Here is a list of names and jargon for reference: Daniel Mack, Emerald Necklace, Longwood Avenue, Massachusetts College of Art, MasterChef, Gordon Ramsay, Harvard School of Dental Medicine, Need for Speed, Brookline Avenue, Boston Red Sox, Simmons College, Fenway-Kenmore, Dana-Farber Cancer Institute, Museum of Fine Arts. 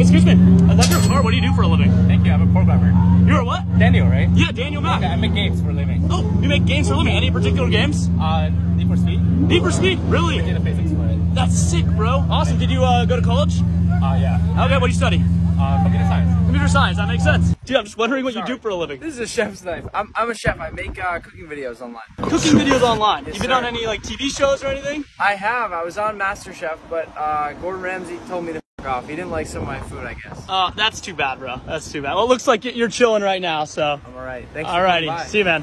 Excuse me, that's your car. What do you do for a living? Thank you, I'm a programmer. You're a what? Daniel, right? Yeah, Daniel Mack. Okay, I make games for a living. Oh, you make games for a living. Any particular games? Need for Speed. Need for Speed? Really? I did a physics for it. That's sick, bro. Awesome. Did you go to college? Yeah. Okay, what do you study? Computer science. Computer science, that makes sense. Dude, I'm just wondering what you do for a living. This is a chef's life. I'm a chef. I make cooking videos online. Cooking videos online? Yes, You've been on any like TV shows or anything? I have. I was on MasterChef, but Gordon Ramsay told me to f off. He didn't like some of my food, I guess. That's too bad, bro. That's too bad. Well, it looks like you're chilling right now, so. I'm alright. Thanks for coming by. See you, man.